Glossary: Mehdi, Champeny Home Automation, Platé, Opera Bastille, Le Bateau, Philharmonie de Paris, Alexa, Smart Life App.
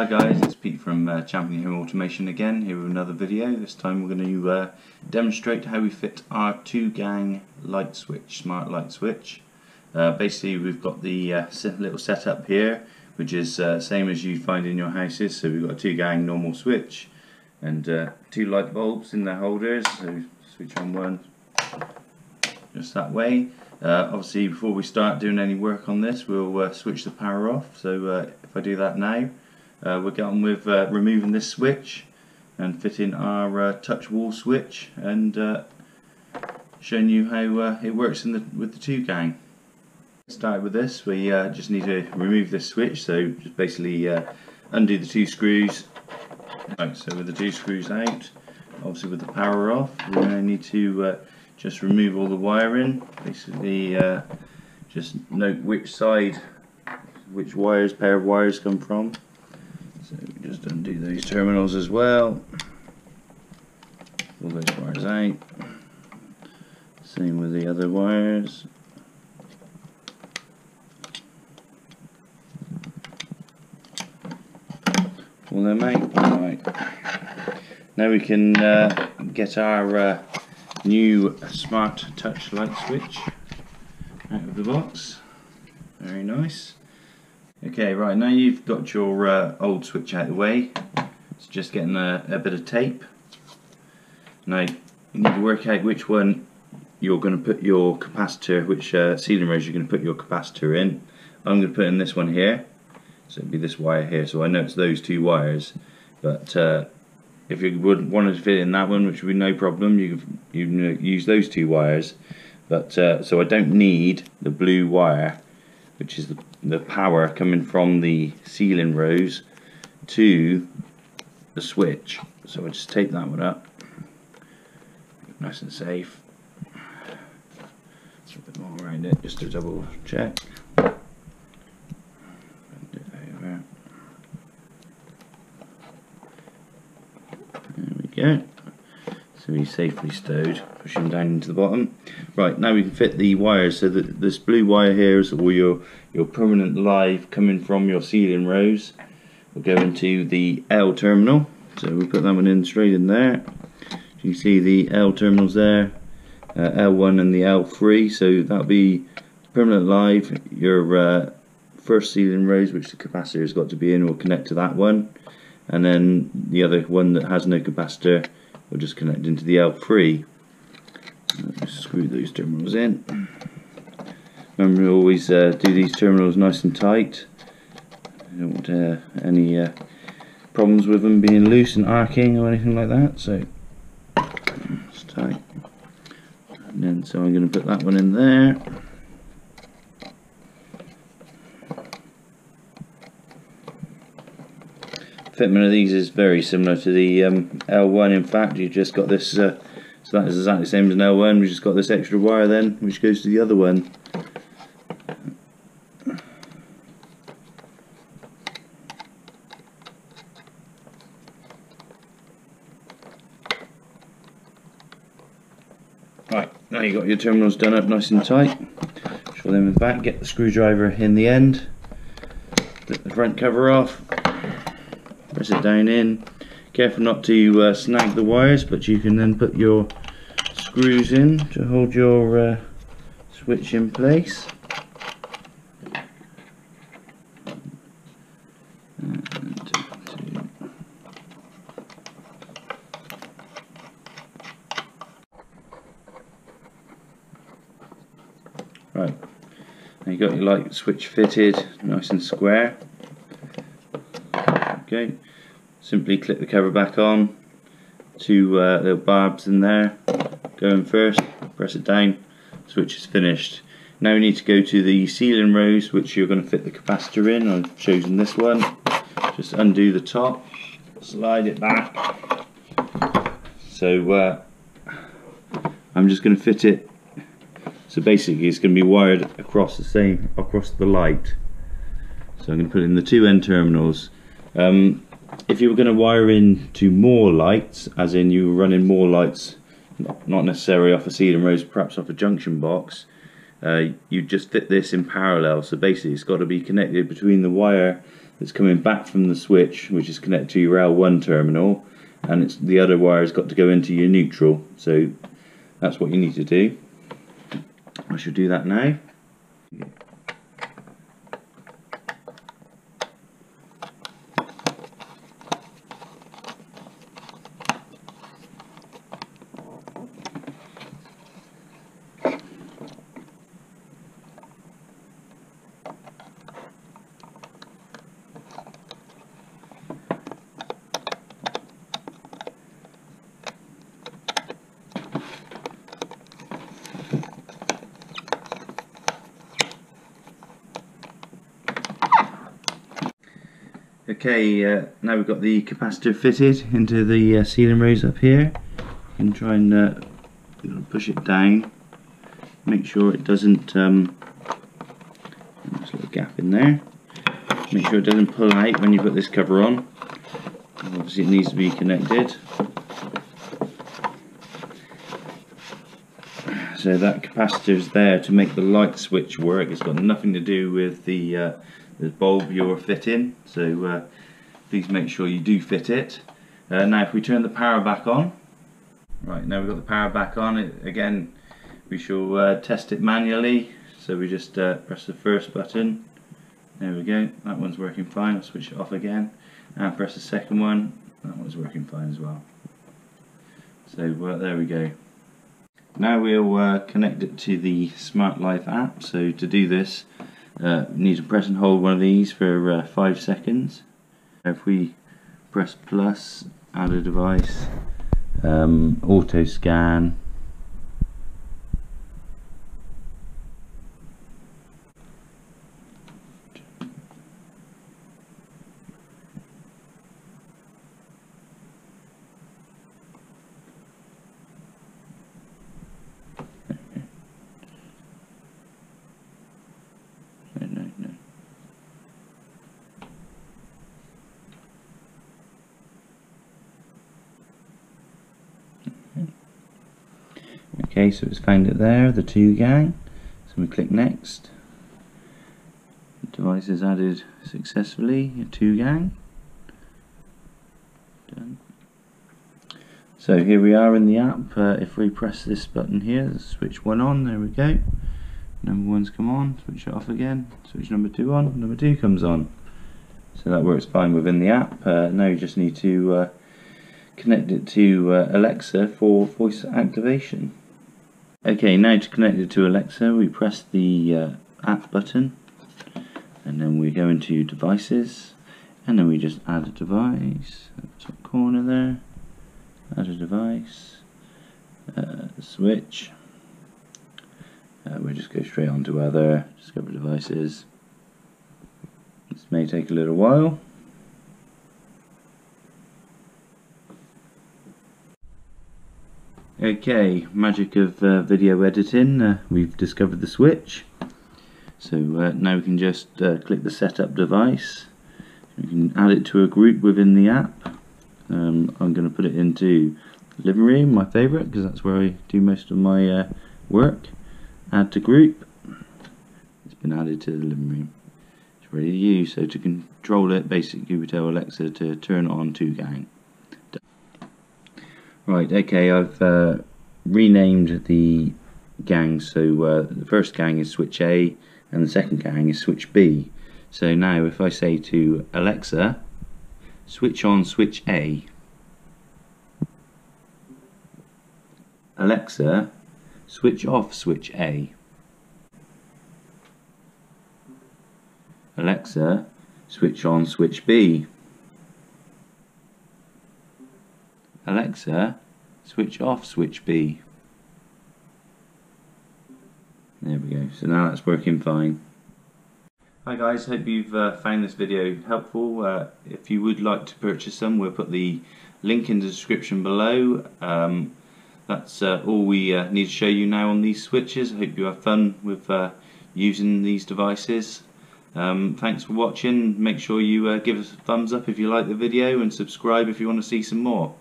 Hi guys, it's Pete from Champeny Home Automation again, here with another video. This time we're going to demonstrate how we fit our 2-gang light switch, smart light switch. Basically we've got the little setup here, which is same as you find in your houses. So we've got a 2-gang normal switch and 2 light bulbs in their holders, so switch on one just that way. Obviously before we start doing any work on this, we'll switch the power off. So if I do that now, we'll get on with removing this switch and fitting our touch wall switch and showing you how it works with the 2-gang. Start with this, we just need to remove this switch, so just basically undo the 2 screws. Right, so with the 2 screws out, obviously with the power off, we're going to need to just remove all the wiring. Basically just note which side, which wires, pair of wires come from. So we just undo those terminals as well, pull those wires out, same with the other wires. Pull them out, right. Now we can get our new smart touch light switch out of the box, very nice. Okay, right, now you've got your old switch out of the way, it's just getting a bit of tape. Now you need to work out which one you're going to put your capacitor, which ceiling rails you're going to put your capacitor in. I'm going to put in this one here, so it'd be this wire here, so I know it's those 2 wires, but if you would want to fit in that one, which would be no problem, you use those 2 wires, but so I don't need the blue wire, which is the power coming from the ceiling rows to the switch. So I just tape that one up, nice and safe. Just a bit more around it, just to double check. Bend it over. There we go. So he's safely stowed, push him down into the bottom. Right, now we can fit the wires, so that this blue wire here is all your permanent live coming from your ceiling rows. We'll go into the L terminal, so we'll put that one in straight in there. You can see the L terminals there, L1 and the L3, so that'll be permanent live, your first ceiling rows, which the capacitor has got to be in, will connect to that one, and then the other one that has no capacitor, we'll just connect into the L3. Screw those terminals in. Remember to always do these terminals nice and tight. You don't want any problems with them being loose and arcing or anything like that. So it's tight. And then so I'm going to put that one in there. Fitment of these is very similar to the L1. In fact, you've just got this, so that is exactly the same as an L1. We've just got this extra wire then, which goes to the other one. Right, now you've got your terminals done up nice and tight. Show them in the back, get the screwdriver in the end, put the front cover off. Press it down in. Careful not to snag the wires, but you can then put your screws in to hold your switch in place. And two. Right, now you've got your light switch fitted nice and square. Okay, simply clip the cover back on, 2 little barbs in there, go in first, press it down, switch is finished. Now we need to go to the ceiling rows which you're going to fit the capacitor in. I've chosen this one, just undo the top, slide it back. So I'm just going to fit it, so basically it's going to be wired across the same, across the light. So I'm going to put in the 2 end terminals. If you were going to wire in to more lights, as in you were running more lights, not necessarily off a ceiling rose, perhaps off a junction box, you just fit this in parallel. So basically it's got to be connected between the wire that's coming back from the switch, which is connected to your L1 terminal, and it's the other wire's got to go into your neutral. So that's what you need to do. I should do that now. Okay, now we've got the capacitor fitted into the ceiling rails up here, and try and push it down, make sure it doesn't, there's a little gap in there, make sure it doesn't pull out when you put this cover on. Obviously it needs to be connected. So that capacitor is there to make the light switch work. It's got nothing to do with the bulb you're fitting, so please make sure you do fit it. Now if we turn the power back on, right, now we've got the power back on, again we shall test it manually. So we just press the first button, there we go, that one's working fine, I'll switch it off again, and press the second one, that one's working fine as well. So there we go. Now we'll connect it to the Smart Life app. So to do this, you need to press and hold one of these for 5 seconds. If we press plus, add a device, auto scan, okay, so it's found it there, the 2 gang. So we click next. The device is added successfully, a 2 gang. Done. So here we are in the app. If we press this button here, switch one on, there we go. Number one's come on, switch it off again, switch number two on, number two comes on. So that works fine within the app. Now you just need to connect it to Alexa for voice activation. Okay, now to connect it to Alexa, we press the app button, and then we go into devices, and then we just add a device, top corner there, add a device, switch, we just go straight on to other, discover devices. This may take a little while. Okay, magic of video editing, we've discovered the switch. So now we can just click the setup device. We can add it to a group within the app. I'm going to put it into the living room, my favourite, because that's where I do most of my work. Add to group. It's been added to the living room. It's ready to use. So to control it, basically we tell Alexa to turn on 2 gang. Right, okay, I've renamed the gangs, so the first gang is switch A and the second gang is switch B. So now if I say to Alexa, switch on switch A. Alexa, switch off switch A. Alexa, switch on switch B. Alexa, switch off switch B. There we go, so now that's working fine. Hi guys, hope you've found this video helpful. If you would like to purchase some, we'll put the link in the description below. That's all we need to show you now on these switches. I hope you have fun with using these devices. Thanks for watching. Make sure you give us a thumbs up if you like the video, and subscribe if you want to see some more.